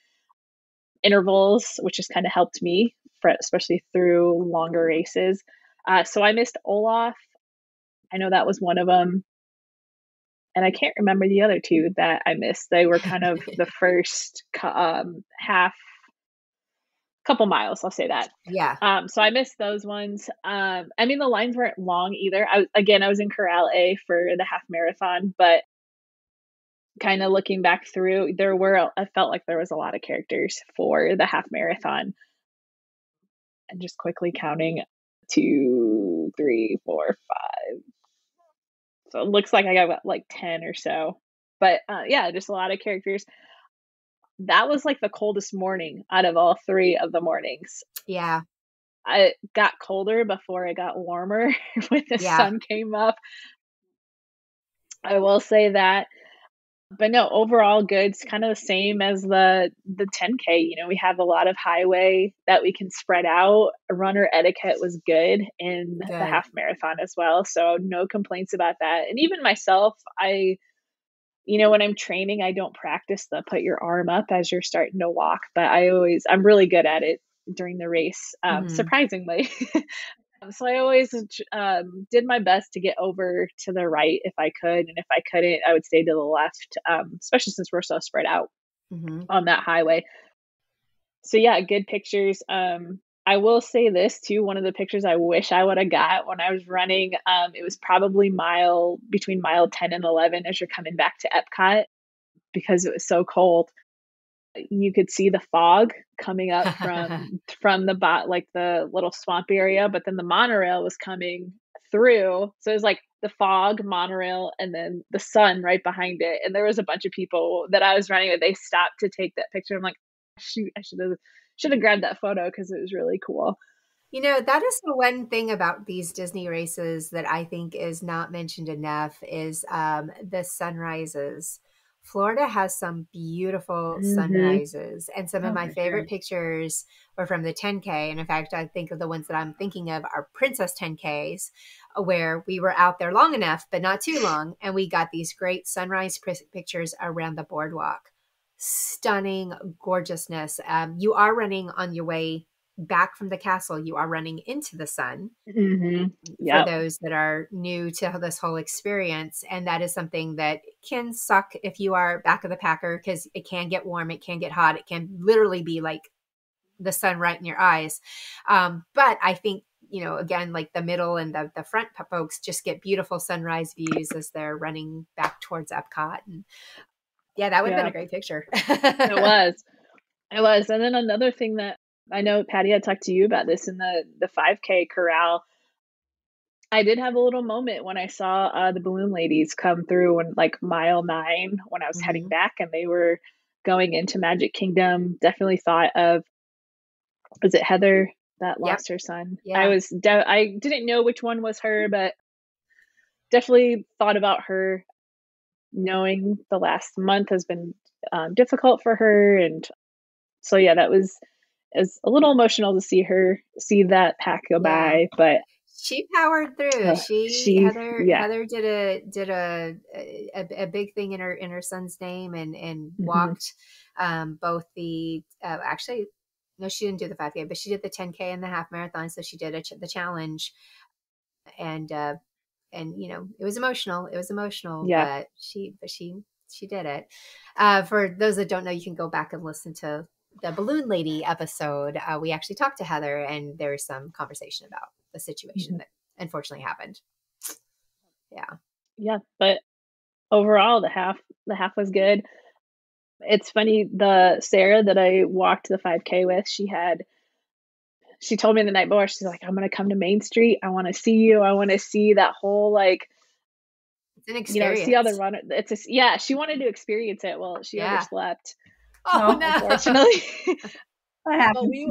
intervals, which has kind of helped me, especially through longer races. So I missed Olaf. I know that was one of them. And I can't remember the other 2 that I missed. They were kind of the first couple miles, I'll say that. Yeah. So I missed those ones. I mean, the lines weren't long either. I was in Corral A for the half marathon, but kind of looking back through, I felt like there was a lot of characters for the half marathon. And just quickly counting 2, 3, 4, 5. So it looks like I got like 10 or so, but yeah, just a lot of characters. That was like the coldest morning out of all 3 of the mornings. Yeah. It got colder before it got warmer when the sun came up. I will say that. But no, overall good. It's kind of the same as the 10K. You know, we have a lot of highway that we can spread out. Runner etiquette was good in the half marathon as well. So no complaints about that. And even myself, you know, when I'm training, I don't practice the put your arm up as you're starting to walk, but I'm really good at it during the race, surprisingly. So I always did my best to get over to the right if I could. And if I couldn't, I would stay to the left, especially since we're so spread out on that highway. So yeah, good pictures. I will say this too. One of the pictures I wish I would have got when I was running, it was probably between mile 10 and 11 as you're coming back to Epcot, because it was so cold. You could see the fog coming up from like the little swamp area, but then the monorail was coming through. So it was like the fog, monorail, and then the sun right behind it. And there was a bunch of people that I was running with. They stopped to take that picture. I'm like, shoot, I should have grabbed that photo because it was really cool. You know, that is the one thing about these Disney races that I think is not mentioned enough is the sunrises. Florida has some beautiful sunrises, and some of my favorite pictures were from the 10K. And in fact, I think of the ones that I'm thinking of are Princess 10Ks, where we were out there long enough, but not too long. And we got these great sunrise pictures around the boardwalk. Stunning gorgeousness. You are running on your way back from the castle. You are running into the sun for those that are new to this whole experience. And that is something that can suck if you are back of the packer, because it can get warm. It can get hot. It can literally be like the sun right in your eyes. But I think, you know, again, like the middle and the front folks just get beautiful sunrise views as they're running back towards Epcot. And yeah, that would have been a great picture. It was. And then another thing that I know, Patty, I talked to you about this in the 5K Corral. I did have a little moment when I saw the balloon ladies come through, and like mile 9 when I was heading back, and they were going into Magic Kingdom, definitely thought of, was it Heather that lost her son? Yeah. I didn't know which one was her, but definitely thought about her, knowing the last month has been difficult for her. And so, yeah, that was a little emotional to see that pack go by, but she powered through. Heather did a big thing in her son's name and walked both the actually no, she didn't do the 5K, but she did the 10K and the half marathon. So she did the challenge, and you know, it was emotional. But she did it. For those that don't know, you can go back and listen to the Balloon Lady episode. We actually talked to Heather, and there was some conversation about the situation that unfortunately happened. Yeah. But overall, the half was good. It's funny, the Sarah that I walked the 5K with, she told me the night before, she's like, "I'm going to come to Main Street. I want to see you. I want to see that whole, like, it's an experience. You know, see all the runner." She wanted to experience it. Well, she overslept. Oh no! Unfortunately. What happened?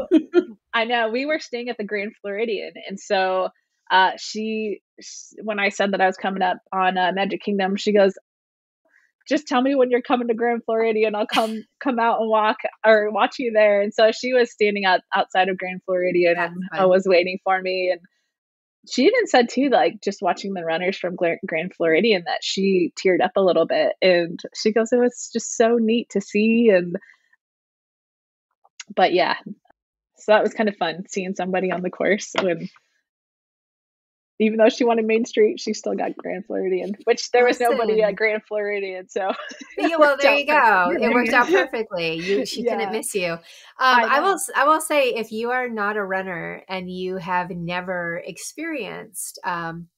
I know, we were staying at the Grand Floridian, and so when I said that I was coming up on Magic Kingdom, she goes, "Just tell me when you're coming to Grand Floridian, I'll come out and walk or watch you there." And so she was standing outside of Grand Floridian and was waiting for me. And she even said too, like, just watching the runners from Grand Floridian, that she teared up a little bit. And she goes, "It was just so neat to see." But yeah, so that was kind of fun, seeing somebody on the course when, even though she wanted Main Street, she still got Grand Floridian, which there was nobody at Grand Floridian. So yeah, well, there you go. It worked out perfectly. She couldn't miss you. I will say, if you are not a runner and you have never experienced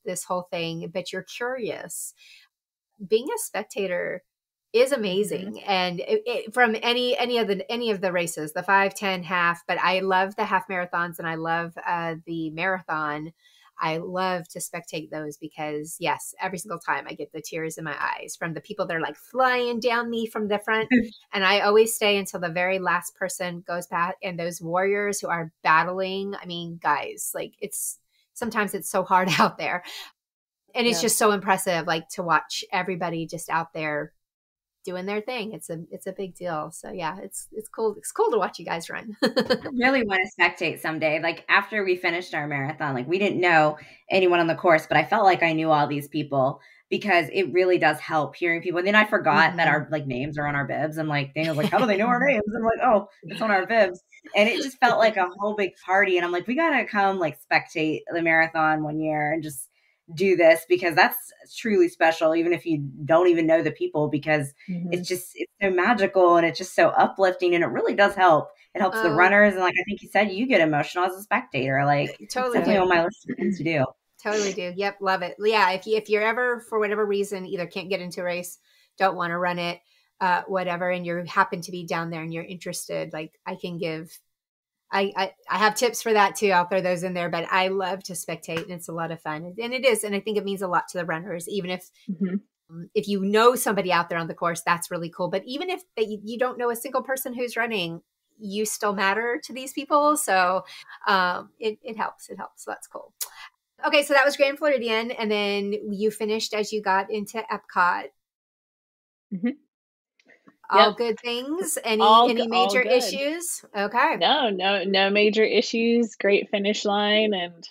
this whole thing, but you're curious, being a spectator is amazing. And it, from any of the races, the 5, 10, half, but I love the half marathons, and I love the marathon. I love to spectate those because, yes, every single time I get the tears in my eyes from the people that are like flying down me from the front. And I always stay until the very last person goes past, and those warriors who are battling. I mean, guys, like, sometimes it's so hard out there, and it's just so impressive, like, to watch everybody just out there doing their thing. It's a big deal. So yeah, it's cool. It's cool to watch you guys run. I really want to spectate someday. Like, after we finished our marathon, like, we didn't know anyone on the course, but I felt like I knew all these people, because it really does help hearing people. And then I forgot that our, like, names are on our bibs. I'm like, Daniel's like, "How do they know our names?" I'm like, "Oh, it's on our bibs." And it just felt like a whole big party. And I'm like, we got to come, like, spectate the marathon one year and just do this, because that's truly special, even if you don't even know the people, because it's so magical, and it's just so uplifting, and it really does help. It helps the runners, and like I think you said, you get emotional as a spectator. Like, totally something on my list of things to do. Totally do. Yep, love it. Yeah, if you're ever, for whatever reason, either can't get into a race, don't want to run it, whatever, and you happen to be down there and you're interested, like, I have tips for that too. I'll throw those in there, but I love to spectate, and it's a lot of fun. And it is. And I think it means a lot to the runners, even if you know somebody out there on the course, that's really cool. But even if you don't know a single person who's running, you still matter to these people. So it helps. So that's cool. Okay. So that was Grand Floridian. And then you finished as you got into Epcot. Mm-hmm. All good things. Any major issues? Okay. No major issues. Great finish line, and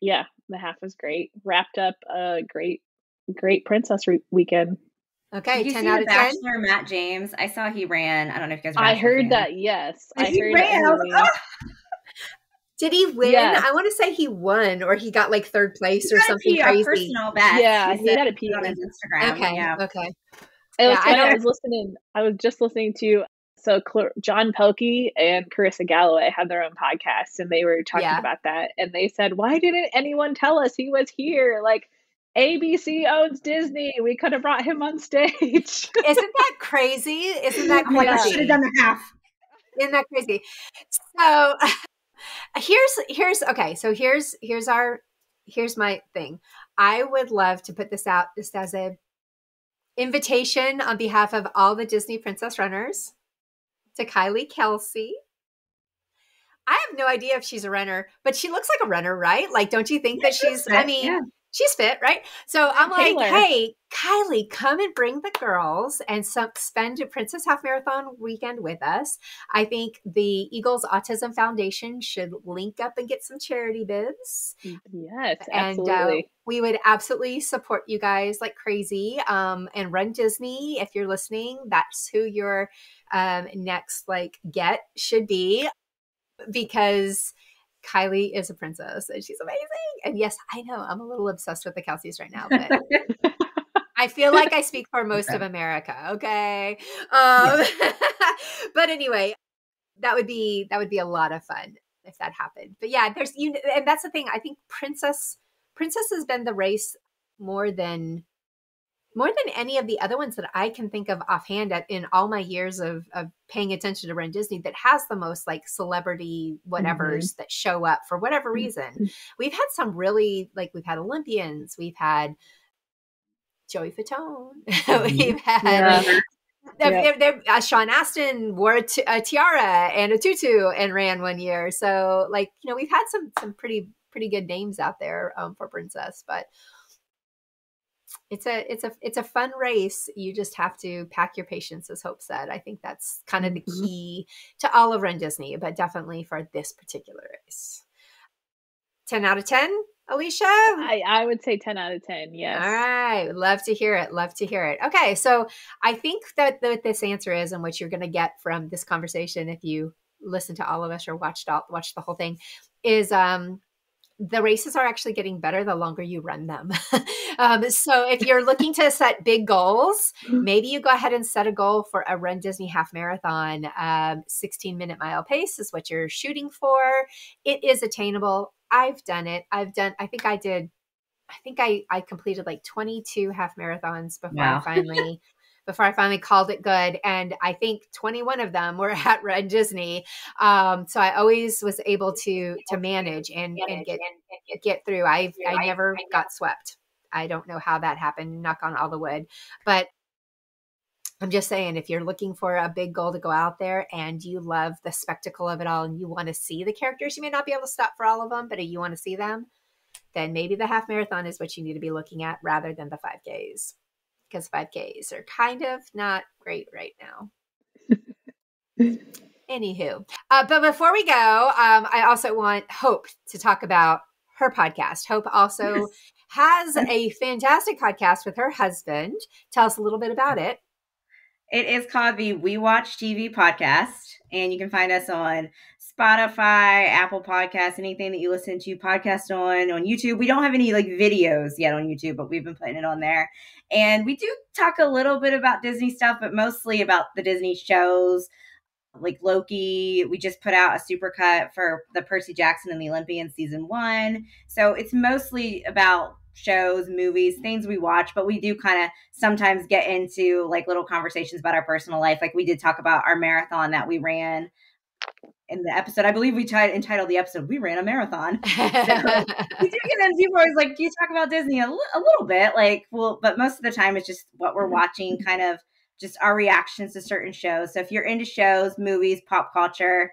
yeah, the half was great. Wrapped up a great Princess weekend. Okay, 10 out of 10. Bachelor Matt James. I saw he ran. I don't know if you guys. I heard that. Yes, I heard he ran. Did he win? Yeah. I want to say he won, or he got like third place or something crazy. Personal best. Yeah, he had a P on his Instagram. Okay. Yeah. Okay. It was funny, I was just listening to, so John Pelkey and Carissa Galloway had their own podcasts, and they were talking about that. And they said, "Why didn't anyone tell us he was here? Like, ABC owns Disney. We could have brought him on stage." Isn't that crazy? Like, I should have done the half. Isn't that crazy? So here's my thing. I would love to put this out just as a invitation on behalf of all the Disney princess runners to Kylie Kelce. I have no idea if she's a runner, but she looks like a runner, right? Like, don't you think that she's fit, I mean, she's fit, right? So I'm like, hey, Kylie, come and bring the girls and spend a Princess Half Marathon weekend with us. I think the Eagles Autism Foundation should link up and get some charity bibs. Yes, absolutely. And we would absolutely support you guys like crazy. And Run Disney, if you're listening, that's who your next like get should be. Because Kylie is a princess and she's amazing. And yes, I know I'm a little obsessed with the Kelces right now, but I feel like I speak for most of America. Okay. But anyway, that would be a lot of fun if that happened. But yeah, and that's the thing. I think princess has been the race more than any of the other ones that I can think of offhand in all my years of paying attention to Run Disney, that has the most like celebrity whatevers that show up for whatever reason. We've had some really, like, we've had Olympians, we've had Joey Fatone, we've had Sean Astin wore a tiara and a tutu and ran one year. So, like, you know, we've had some pretty good names out there for princess, but it's a fun race. You just have to pack your patience, as Hope said. I think that's kind of the key to all of Run Disney, but definitely for this particular race. 10 out of 10, Alicia? I would say 10 out of 10, yes. All right. Love to hear it. Love to hear it. Okay. So I think that what this answer is and what you're going to get from this conversation, if you listen to all of us or watch the whole thing, is the races are actually getting better the longer you run them. So if you're looking to set big goals, maybe you go ahead and set a goal for a Run Disney Half Marathon. 16-minute mile pace is what you're shooting for. It is attainable. I've done it. I completed like 22 half marathons before I finally called it good. And I think 21 of them were at Run Disney. So I always was able to manage and get through. I never got swept. I don't know how that happened, knock on all the wood, but I'm just saying, if you're looking for a big goal to go out there and you love the spectacle of it all and you want to see the characters, you may not be able to stop for all of them, but you want to see them, then maybe the half marathon is what you need to be looking at rather than the 5Ks. Because 5Ks are kind of not great right now. Anywho, but before we go, I also want Hope to talk about her podcast. Hope also has a fantastic podcast with her husband. Tell us a little bit about it. It is called the We Watch TV podcast, and you can find us on Spotify, Apple Podcasts, anything that you listen to podcasts on YouTube. We don't have any like videos yet on YouTube, but we've been putting it on there. And we do talk a little bit about Disney stuff, but mostly about the Disney shows like Loki. We just put out a supercut for the Percy Jackson and the Olympians season 1. So it's mostly about shows, movies, things we watch, but we do kind of sometimes get into like little conversations about our personal life. Like we did talk about our marathon that we ran in the episode. I believe we entitled the episode, "We Ran a Marathon." So we do get into, people are always like, do you talk about Disney a little bit? Like, well, but most of the time it's just what we're watching, kind of just our reactions to certain shows. So if you're into shows, movies, pop culture,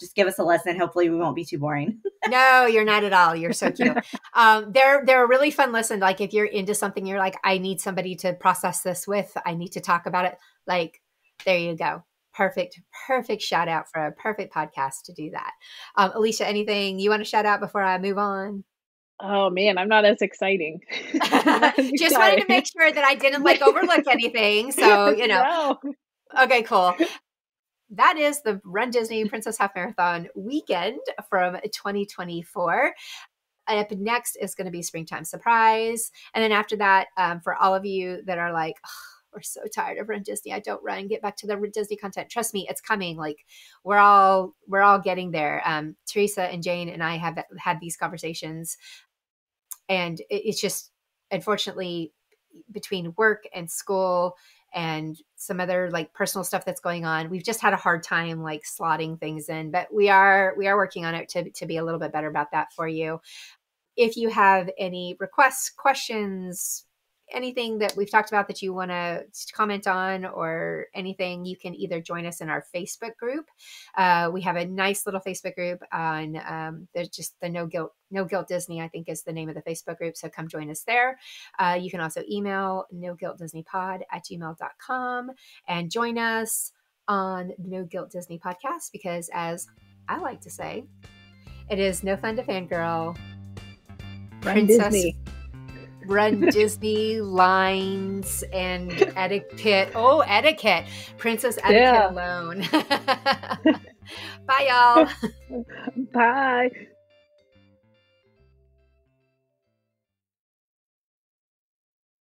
just give us a lesson. Hopefully we won't be too boring. No, you're not at all. You're so cute. They're a really fun listen. Like if you're into something, you're like, I need somebody to process this with, I need to talk about it. Like, there you go. Perfect shout out for a perfect podcast to do that. Alicia, anything you want to shout out before I move on? Oh man, I'm not as exciting. Just wanted to make sure that I didn't like overlook anything. So, you know, okay, cool. That is the Run Disney Princess Half Marathon weekend from 2024. Up next is going to be Springtime Surprise. And then after that, for all of you that are like, oh, we're so tired of Run Disney, I don't run, get back to the Run Disney content. Trust me, it's coming. Like we're all getting there. Teresa and Jane and I have had these conversations, and it's just, unfortunately, between work and school and some other like personal stuff that's going on, we've just had a hard time like slotting things in, but we are working on it to be a little bit better about that for you. If you have any requests, questions, anything that we've talked about that you want to comment on or anything, you can either join us in our Facebook group. We have a nice little Facebook group on there's just the No Guilt Disney, I think, is the name of the Facebook group. So come join us there. You can also email noguiltdisneypod@gmail.com and join us on the No Guilt Disney podcast, because as I like to say, it is no fun to fangirl. Run Disney lines and etiquette. Oh, etiquette. Princess etiquette alone. Bye, y'all. Bye.